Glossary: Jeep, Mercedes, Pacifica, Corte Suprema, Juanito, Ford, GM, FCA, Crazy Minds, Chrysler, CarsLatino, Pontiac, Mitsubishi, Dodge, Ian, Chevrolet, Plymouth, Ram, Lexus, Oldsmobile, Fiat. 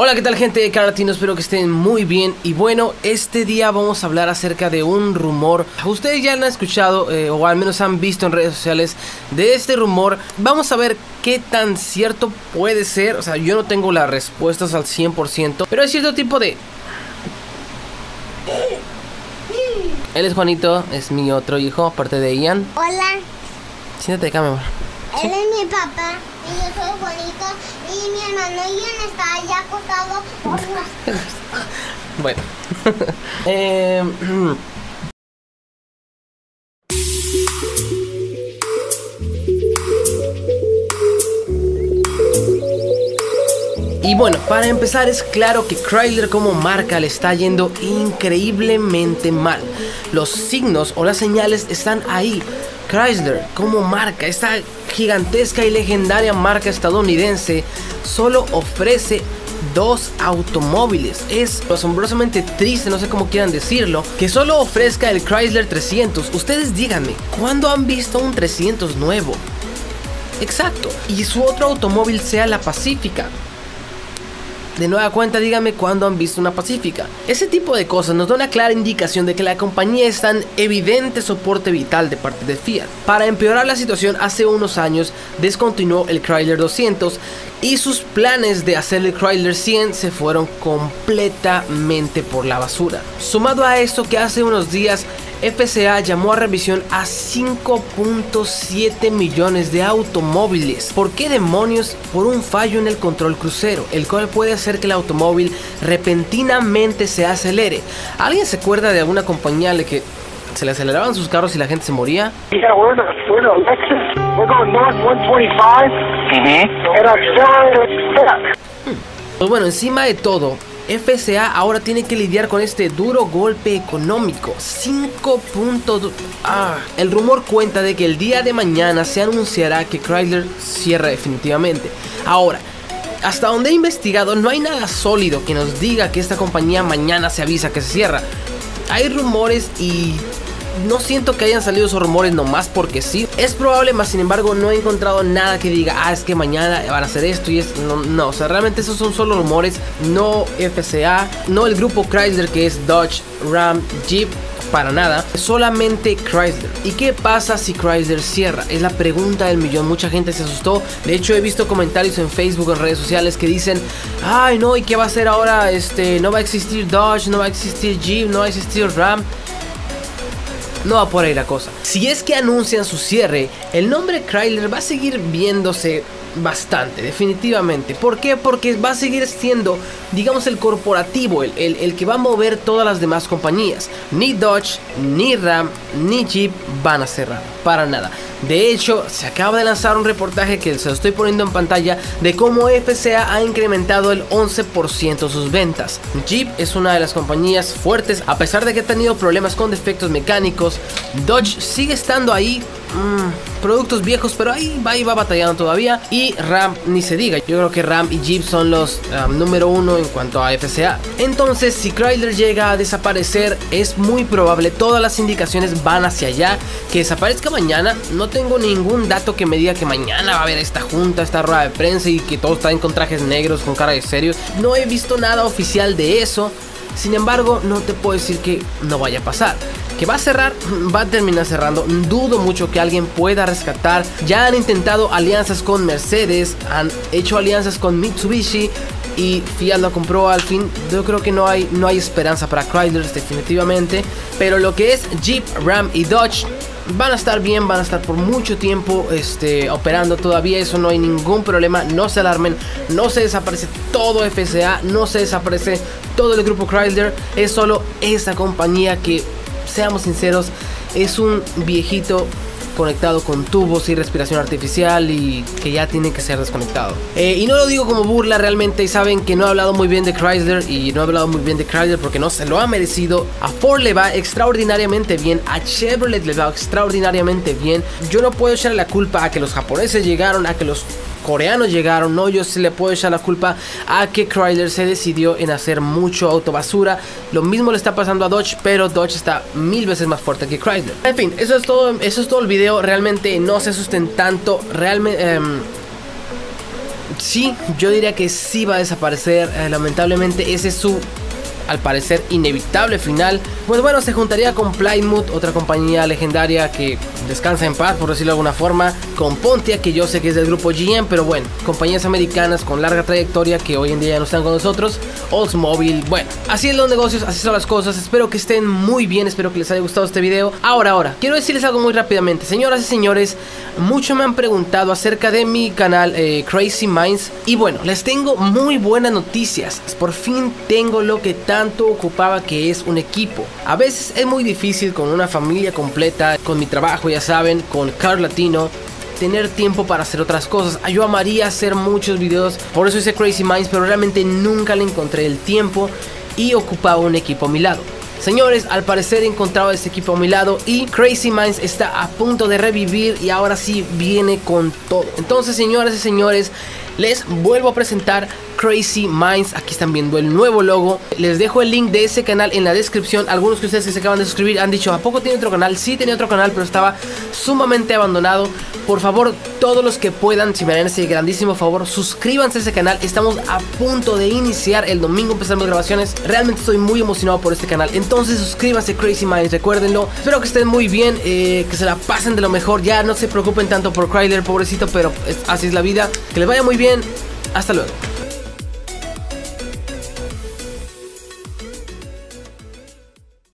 Hola, ¿qué tal, gente de CarsLatino? Espero que estén muy bien. Y bueno, este día vamos a hablar acerca de un rumor. Ustedes ya han escuchado o al menos han visto en redes sociales de este rumor. Vamos a ver qué tan cierto puede ser. O sea, yo no tengo las respuestas al 100%, pero hay cierto tipo de... Él es Juanito, es mi otro hijo, aparte de Ian. Hola. Siéntate acá, mi amor. Él es mi papá. Y yo soy Juanito. Y mi hermano Ian está allá acostado. Bueno. Y bueno, para empezar, es claro que Chrysler como marca le está yendo increíblemente mal. Los signos o las señales están ahí. Chrysler como marca, esta gigantesca y legendaria marca estadounidense, solo ofrece dos automóviles. Es asombrosamente triste, no sé cómo quieran decirlo, que solo ofrezca el Chrysler 300. Ustedes díganme, ¿cuándo han visto un 300 nuevo? Exacto. Y su otro automóvil sea la Pacifica. De nueva cuenta, díganme cuándo han visto una Pacifica. Ese tipo de cosas nos da una clara indicación de que la compañía está en evidente soporte vital de parte de Fiat. Para empeorar la situación, hace unos años descontinuó el Chrysler 200 y sus planes de hacer el Chrysler 100 se fueron completamente por la basura. Sumado a esto, que hace unos días FCA llamó a revisión a 5.7 millones de automóviles. ¿Por qué demonios? Por un fallo en el control crucero, el cual puede hacer que el automóvil repentinamente se acelere. ¿Alguien se acuerda de alguna compañía a la que se le aceleraban sus carros y la gente se moría? Yeah, we're in a Lexus. We're going north 125. And accelerate. Pues bueno, encima de todo, FCA ahora tiene que lidiar con este duro golpe económico. 5.2. El rumor cuenta de que el día de mañana se anunciará que Chrysler cierra definitivamente. Ahora, hasta donde he investigado, no hay nada sólido que nos diga que esta compañía mañana se avisa que se cierra. Hay rumores y no siento que hayan salido esos rumores nomás porque sí. Es probable, más sin embargo no he encontrado nada que diga, es que mañana van a hacer esto y es... No, o sea, realmente esos son solo rumores. No FCA, no el grupo Chrysler, que es Dodge, Ram, Jeep, para nada, solamente Chrysler. ¿Y qué pasa si Chrysler cierra? Es la pregunta del millón. Mucha gente se asustó. De hecho, he visto comentarios en Facebook, en redes sociales, que dicen, ay no, ¿y qué va a hacer ahora? No va a existir Dodge, no va a existir Jeep, no va a existir Ram. No va por ahí la cosa. Si es que anuncian su cierre, el nombre Chrysler va a seguir viéndose bastante, definitivamente. ¿Por qué? Porque va a seguir siendo, digamos, el corporativo, el que va a mover todas las demás compañías. Ni Dodge, ni Ram, ni Jeep van a cerrar, para nada. De hecho, se acaba de lanzar un reportaje que se lo estoy poniendo en pantalla de cómo FCA ha incrementado el 11% sus ventas. Jeep es una de las compañías fuertes, a pesar de que ha tenido problemas con defectos mecánicos. Dodge sigue estando ahí, productos viejos, pero ahí va batallando todavía. Y Ram, ni se diga. Yo creo que Ram y Jeep son los número uno en cuanto a FCA. Entonces, si Chrysler llega a desaparecer, es muy probable, todas las indicaciones van hacia allá, que desaparezca mañana. No tengo ningún dato que me diga que mañana va a haber esta junta, esta rueda de prensa y que todos traen con trajes negros, con cara de serios. No he visto nada oficial de eso. Sin embargo, no te puedo decir que no vaya a pasar. Que va a cerrar, va a terminar cerrando. Dudo mucho que alguien pueda rescatar. Ya han intentado alianzas con Mercedes, han hecho alianzas con Mitsubishi y Fiat lo compró al fin. Yo creo que no hay esperanza para Chrysler, definitivamente. Pero lo que es Jeep, Ram y Dodge van a estar bien, van a estar por mucho tiempo operando todavía. Eso no hay ningún problema, no se alarmen. No se desaparece todo FCA, no se desaparece todo el grupo Chrysler. Es solo esa compañía que... Seamos sinceros, es un viejito conectado con tubos y respiración artificial y que ya tiene que ser desconectado. Y no lo digo como burla realmente, y saben que no he hablado muy bien de Chrysler porque no se lo ha merecido. A Ford le va extraordinariamente bien, a Chevrolet le va extraordinariamente bien. Yo no puedo echarle la culpa a que los japoneses llegaron, a que los coreanos llegaron. No, yo sí le puedo echar la culpa a que Chrysler se decidió en hacer mucho autobasura. Lo mismo le está pasando a Dodge, pero Dodge está 1000 veces más fuerte que Chrysler. En fin, eso es todo el video. Realmente no se asusten tanto. Realmente sí, yo diría que sí va a desaparecer. Lamentablemente ese es su, al parecer, inevitable final. Pues bueno, se juntaría con Plymouth, otra compañía legendaria que descansa en paz, por decirlo de alguna forma, con Pontiac, que yo sé que es del grupo GM, pero bueno, compañías americanas con larga trayectoria que hoy en día ya no están con nosotros, Oldsmobile. Bueno, así es los negocios, así son las cosas. Espero que estén muy bien, espero que les haya gustado este video. Ahora, quiero decirles algo muy rápidamente. Señoras y señores, muchos me han preguntado acerca de mi canal Crazy Minds, y bueno, les tengo muy buenas noticias. Por fin tengo lo que tanto ocupaba, que es un equipo. A veces es muy difícil con una familia completa, con mi trabajo, ya saben, con CarsLatino, tener tiempo para hacer otras cosas. Yo amaría hacer muchos videos, por eso hice Crazy Minds, pero realmente nunca le encontré el tiempo y ocupaba un equipo a mi lado. Señores, al parecer he encontrado este equipo a mi lado y Crazy Minds está a punto de revivir y ahora sí viene con todo. Entonces, señoras y señores, les vuelvo a presentar Crazy Minds. Aquí están viendo el nuevo logo. Les dejo el link de ese canal en la descripción. Algunos de ustedes que se acaban de suscribir han dicho, ¿a poco tiene otro canal? Sí, tenía otro canal, pero estaba sumamente abandonado. Por favor, todos los que puedan, si me harán ese grandísimo favor, suscríbanse a ese canal. Estamos a punto de iniciar, el domingo empezamos grabaciones. Realmente estoy muy emocionado por este canal. Entonces suscríbanse, Crazy Minds, recuérdenlo. Espero que estén muy bien, que se la pasen de lo mejor. Ya no se preocupen tanto por Chrysler, pobrecito, pero así es la vida. Que les vaya muy bien. Hasta luego.